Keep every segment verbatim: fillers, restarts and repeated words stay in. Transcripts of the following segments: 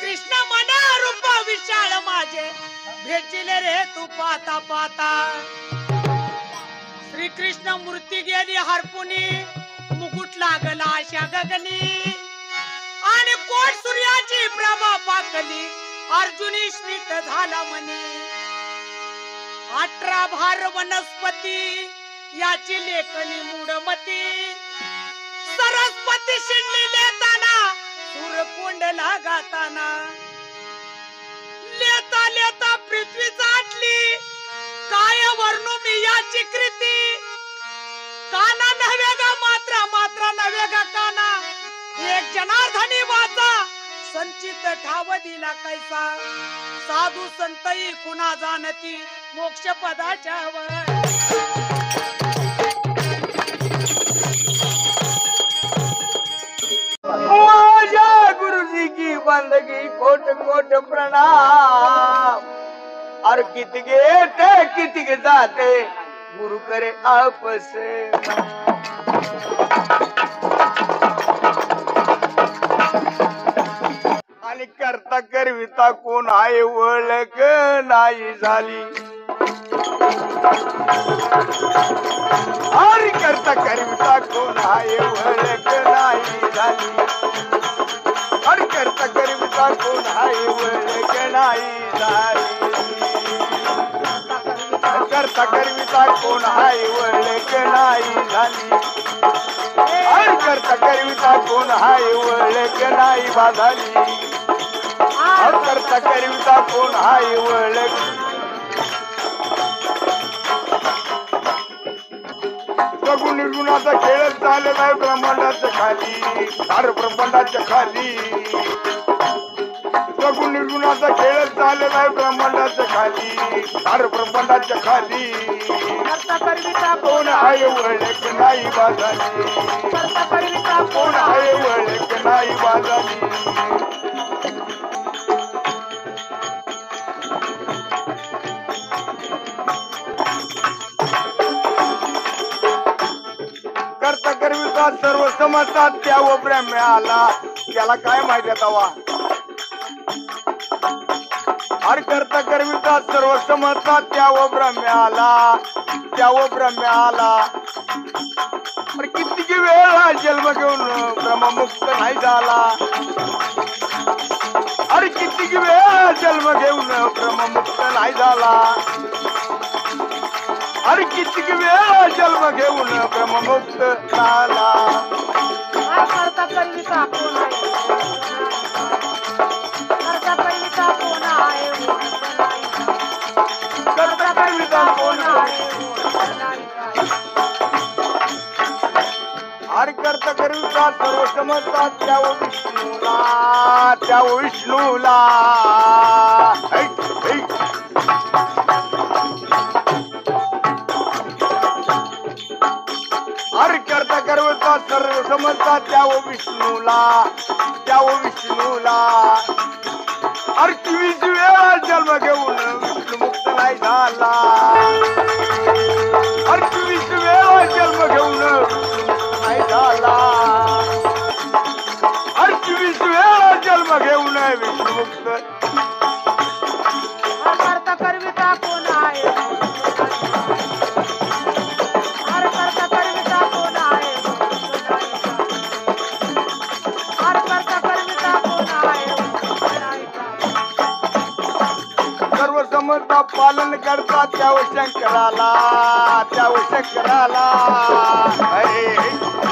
कृष्ण मना रूपा विशाल माझे भेचिले रे तू पाता पाता। श्री कृष्ण मूर्ती गेली हरपुनी, मुकुट लागला आशा गगनी, आणि कोट सूर्याची प्रभा पाकली, अर्जुनी स्मित झाला मनी। अठरा भार वनस्पती याची लेखनी मूडमती, सरस्वती शिंदे लेताना सूरकोंडला गाताना। लेता लेता पृथ्वी चाटली, काय वर्णू मी याची कृती, काना नव्हे गा मात्रा मात्रा नव्हे गा काना, एक जनार्दनी वाचा संचित ठाव दिला कैसा। साधू संतई कुणा जाणती मोक्ष पदाच्या वर। बंदगी कोट कोट प्रणाम, और कितके ते कितके जाते गुरु करे आपस। आणि करता करविता कोण आहे ओळख नाही झाली, आणि करता करविता कोण आहे ओळख नाही झाली, करता करविता कोण आहे ओळख नाही झाली, करता करविता कोण आहे ओळख नाही झाली, करता करविता कोण आहे ओळख नाही बाधाली, करता करविता कोण आहे ओळख। सगुण गुणाचा खेळ चालला आहे ब्रह्मांडाच्या खाली, सार ब्रह्मांडाच्या खाली, सगुण गुणाचा खेळ चालला आहे ब्रह्मांडाच्या खाली, सार ब्रह्मांडाच्या खाली, करता करविता कोण आहे ओळख नाही बाधाली, करता करविता कोण आहे ओळख नाही बाधाली। सर्व समजतात त्या ओबऱ्या मिळाला त्याला काय माहिती तवा, अर करता करविता सर्व समजतात त्या ओबऱ्या मिळाला त्या ओबऱ्या मिळाला, अर किती वेळा जन्म घेऊन ब्रह्ममुक्त नाही झाला, अर किती वेळा जन्म घेऊन ब्रह्ममुक्त नाही झाला, अरे किती वेळा जन्म घेऊन ब्रह्ममुक्त झाला। करता करविता कोण आहे, करता करविता कोण आहे, करता करविता कोण आहे, अरे करता करविता सर्व समजतात त्या विष्णूला त्या विष्णूला, सर्व समजतात त्या विष्णूला त्या विष्णूला, अरे चोवीस वेळा जन्म घेऊन विष्णुमुक्त नाही झाला, अरे चोवीस वेळा जन्म घेऊन विष्णुमुक्त नाही झाला, अरे चोवीस वेळा जन्म घेऊन विष्णुमुक्त। करता करविता कोण आहे, पालन करता त्या शंकराला त्या शंकराला, अरे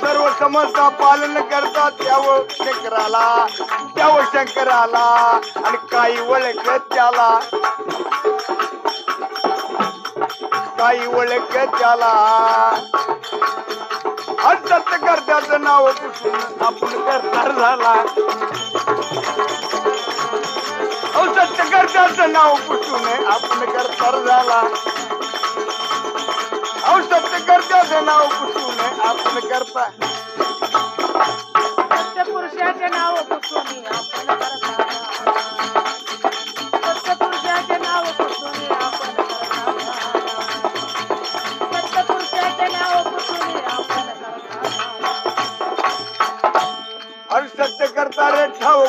सर्व समजता पालन करता त्या शंकराला त्या शंकराला, आणि काही ओळख त्याला काही ओळख त्याला, अर्थ करत्याचं नाव पुसून आपण करता झाला, औषध करत्याचं नाव पुसून आपण करता झाला, औषध करत्याचं नाव पुसून आपण करता, सत्यपुरुषाचे नाव पुसून आपण करता, सत्यपुरुषाचे नाव पुसून आपण करता, सत्यपुरुषाचे नाव पुसून आपण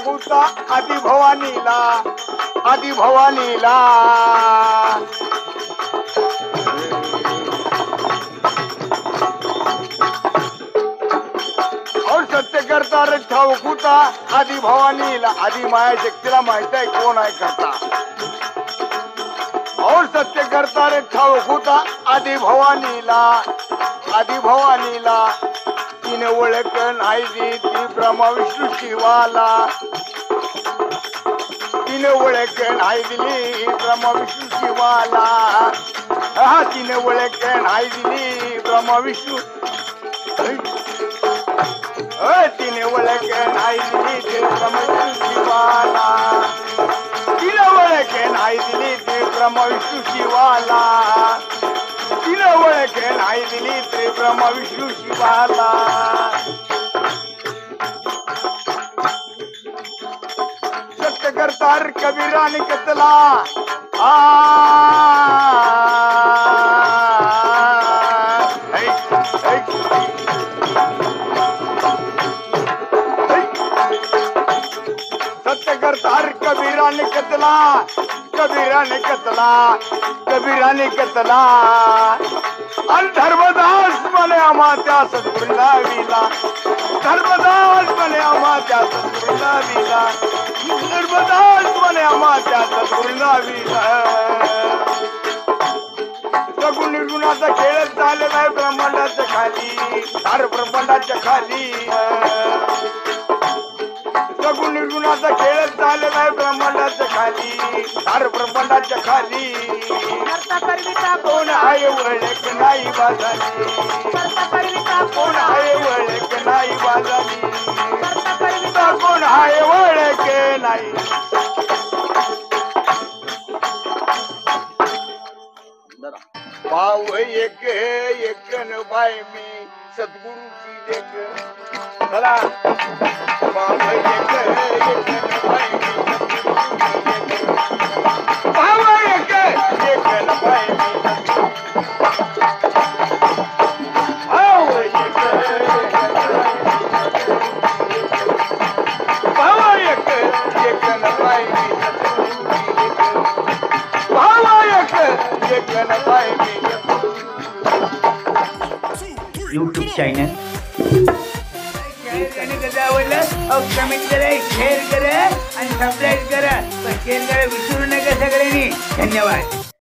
जागुता आदि भवानीला आदि भवानीला और सत्य करता रक्षा उकुता आदि भवानीला आदि माया शक्तीला माहित आहे कोण आहे करता और सत्य करता रक्षा उकुता आदि भवानीला आदि भवानीला तिने ओळख नाही ती ब्रह्मा विष्णू शिवाला तिने ओळख नाही दिली ब्रह्मा विष्णू शिवाला हा तिने ओळख नाही दिली ब्रह्मा विष्णू तिने ओळख नाही दिली ती ब्रह्मा विष्णू शिवाला तिने ओळख नाही दिली ती ब्रह्मा विष्णू शिवाला तिने ओळख नाही दिली ती ब्रह्मा विष्णू शिवाला सत्य करतार कबीराने कतला आ सत्य करतार कबीराने कतला कबीराने कतला कबीराने कतला अन धर्मदास बने आमात्या सद्गुरुला विला धर्मदास बने आमात्या सद्गुरुला विला धर्मदास बने आमात्या सद्गुरुला विला सगुण गुणाचा खेळ चालला आहे ब्रह्मांडाच्या खाली सार ब्रह्मांडाच्या खाली सगुण गुणाचा खेळ चालला आहे ब्रह्मांडाच्या खाली सार ब्रह्मांडाच्या खाली कोण आहे ओळख नाही बाजारी कोण आहे ओळख नाही बाजारी कोण आहे ओळख नाही भाव एक एक न बाय मी सद्गुरूची देख चला भाव एक एक न बाय मी भाव एक एक न बाय YouTube channel. कमेंट करा, शेअर करा आणि सबस्क्राइब करा. पण शेअर करा विसरू नका सगळ्यांनी. धन्यवाद.